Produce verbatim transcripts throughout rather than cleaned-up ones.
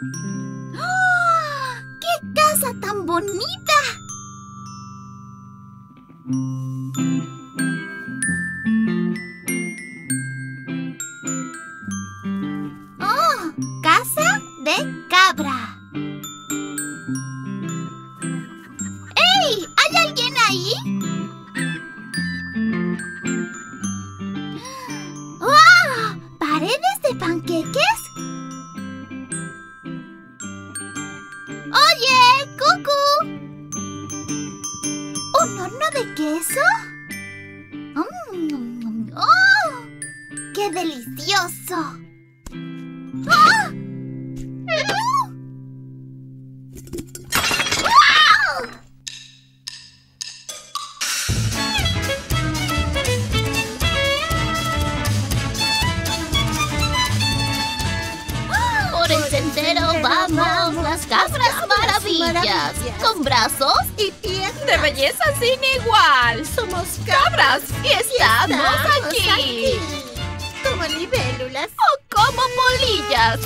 ¡Oh! ¡Qué casa tan bonita! ¡Oh! ¡Casa de cabra! ¡Ey! ¿Hay alguien ahí? ¡Wow! ¡Oh! ¿Paredes de panqueques? ¡Oye! ¡Cucú! ¿Un horno de queso? Mm, ¡Oh! ¡Qué delicioso! ¡Oh! Vamos las cabras maravillas, con brazos y piernas de belleza sin igual. Somos cabras y estamos aquí, como libélulas o como polillas.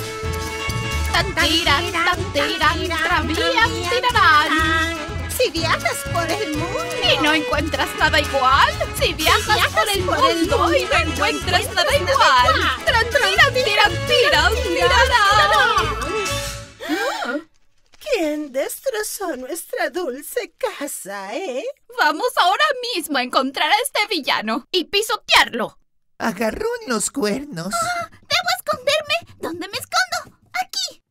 Tantiran, tantiran, tranvías tirarán. Si viajas por el mundo y no encuentras nada igual. Si viajas por el mundo y no encuentras nada igual. Trantiran, tiran, tiran, tirarán. ¿Quién destrozó nuestra dulce casa, eh? Vamos ahora mismo a encontrar a este villano y pisotearlo. Agarró en los cuernos. Oh, ¡debo esconderme! ¿Dónde me escondo? ¡Aquí!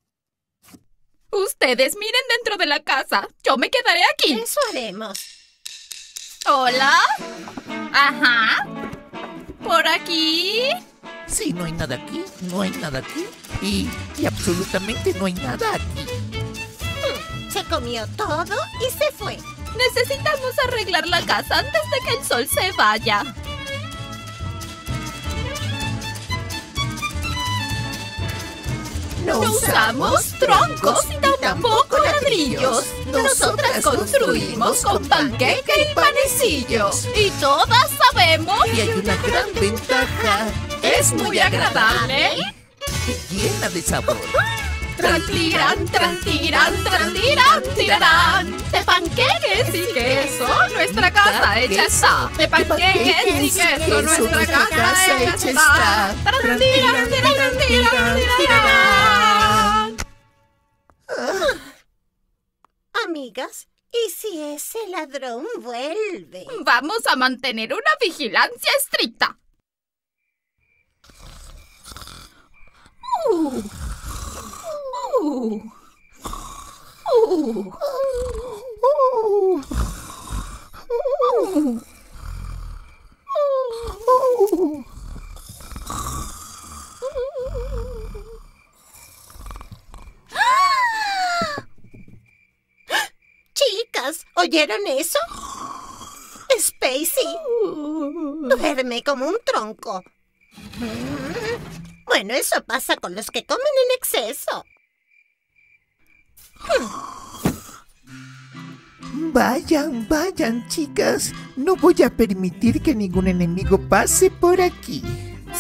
Ustedes miren dentro de la casa. Yo me quedaré aquí. Eso haremos. ¿Hola? Ajá. ¿Por aquí? Sí, no hay nada aquí, no hay nada aquí y, y absolutamente no hay nada aquí. Se comió todo y se fue. Necesitamos arreglar la casa antes de que el sol se vaya. No, no usamos troncos y tampoco, tampoco ladrillos. Nosotras construimos con panqueque y panecillo. Y todas sabemos... Y hay una gran ventaja. Es muy agradable. Y llena de sabor. Trantirán, trantirán, trantirán, tirarán. De panqueques y queso, nuestra casa hecha está. De panqueques y queso, nuestra casa hecha está. Trantirán, tirarán, tirarán, tirarán. Amigas, ¿y si ese ladrón vuelve? Vamos a mantener una vigilancia estricta. Uh. Uh, uh, uh, uh, uh, uh. ¡Ah! Chicas, ¿oyeron eso? Spacey duerme como un tronco. Bueno, eso pasa con los que comen en exceso. Vayan, vayan, chicas. No voy a permitir que ningún enemigo pase por aquí.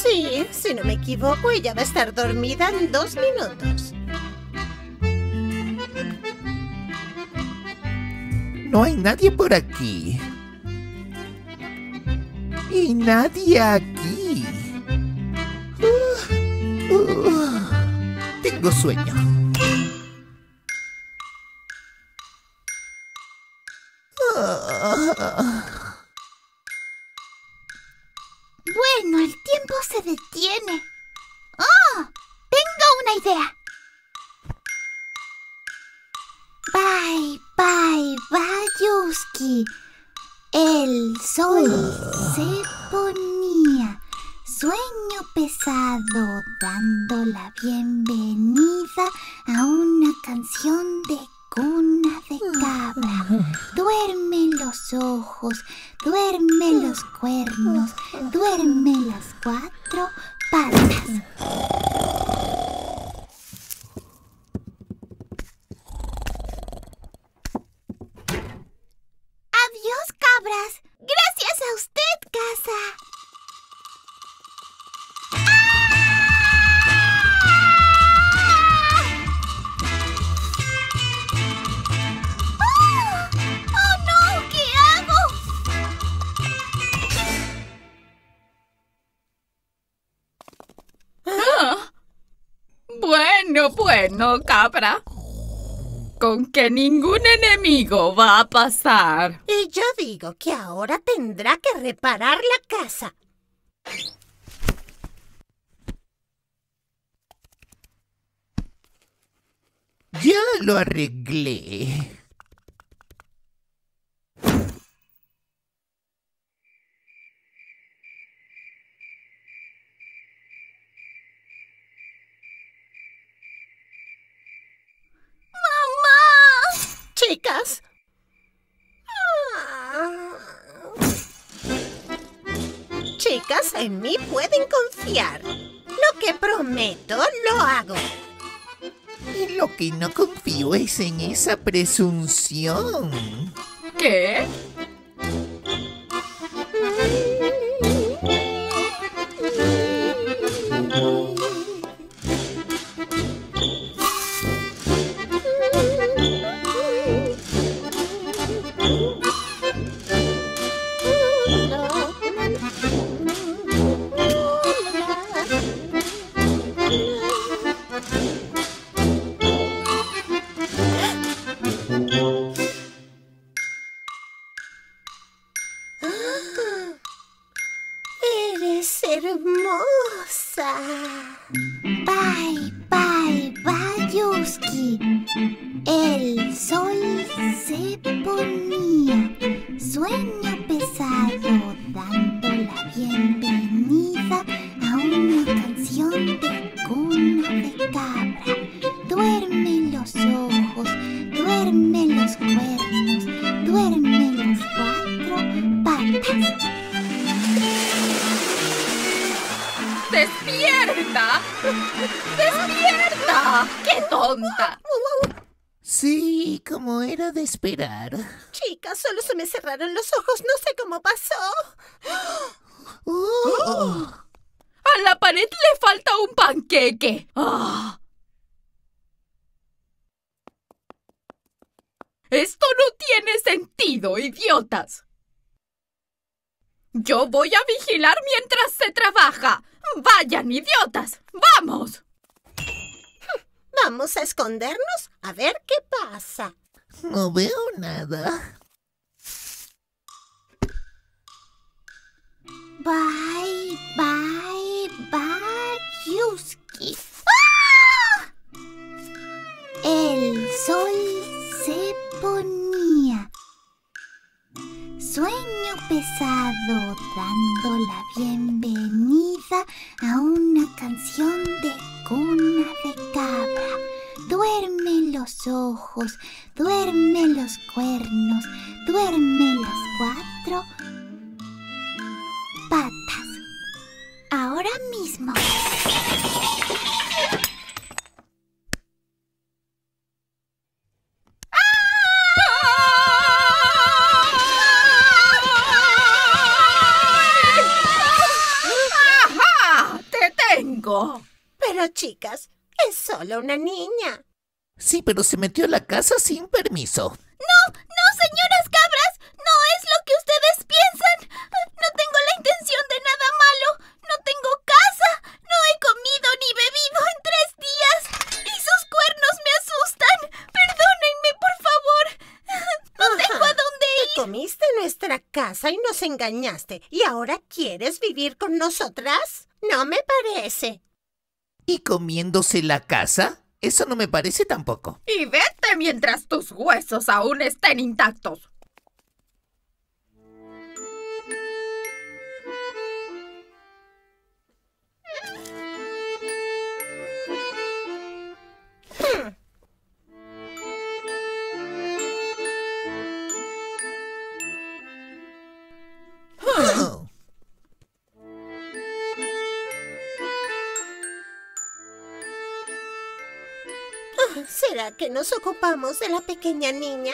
Sí, si no me equivoco, ella va a estar dormida en dos minutos. No hay nadie por aquí. Y nadie aquí. Uh, uh, tengo sueño. Bueno, el tiempo se detiene. ¡Oh! Tengo una idea. Bye, bye, Bayuski. El sol uh. se ponía, sueño pesado, dando la bienvenida a una canción de cuna de cabra. Duermen los ojos, duermen los cuernos, duermen las cuatro patas. Adiós, cabras. Gracias a usted, casa. Bueno, bueno, cabra. Con que ningún enemigo va a pasar. Y yo digo que ahora tendrá que reparar la casa. Ya lo arreglé. Chicas. Chicas, en mí pueden confiar. Lo que prometo, lo hago. Y lo que no confío es en esa presunción. ¿Qué? Chicas, solo se me cerraron los ojos. No sé cómo pasó. Oh. Oh. A la pared le falta un panqueque. Oh. Esto no tiene sentido, idiotas. Yo voy a vigilar mientras se trabaja. ¡Vayan, idiotas! ¡Vamos! Vamos a escondernos a ver qué pasa. No veo nada. Bye, bye, bye, Yuski. ¡Ah! El sol se ponía. Sueño pesado dando la bienvenida a una canción de cuna de cabra. Duermen los ojos, duermen los cuernos, duermen las cuatro patas. Ahora mismo. ¡Ajá! ¡Te tengo! Pero chicas... Es solo una niña. Sí, pero se metió a la casa sin permiso. ¡No! ¡No, señoras cabras! ¡No es lo que ustedes piensan! ¡No tengo la intención de nada malo! ¡No tengo casa! ¡No he comido ni bebido en tres días! ¡Y sus cuernos me asustan! ¡Perdónenme, por favor! ¡No tengo a dónde ir! Te comiste nuestra casa y nos engañaste. ¿Y ahora quieres vivir con nosotras? No me parece. ¿Y comiéndose la casa? Eso no me parece tampoco. Y vete mientras tus huesos aún estén intactos. Hmm. ¿Será que nos ocupamos de la pequeña niña?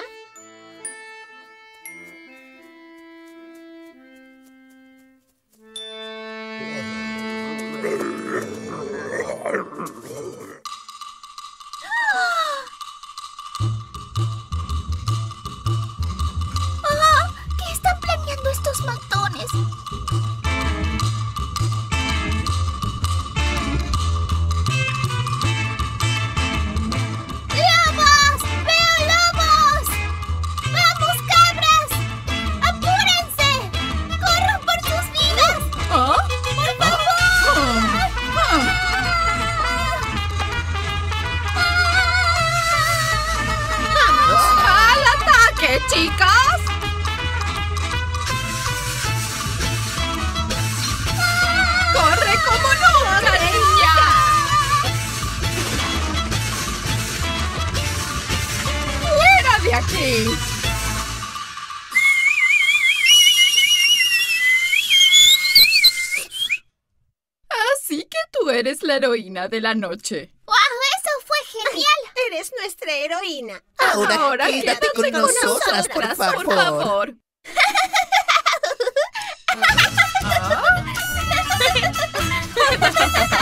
qué, chicas? ¡Corre como nunca, niña! ¡Fuera de aquí! Así que tú eres la heroína de la noche. ¡Wow! ¡Eso fue genial! Eres nuestra heroína. Ahora, Ahora quédate, quédate con, con nosotras, nosotras, por favor. Por favor. ¿Ah?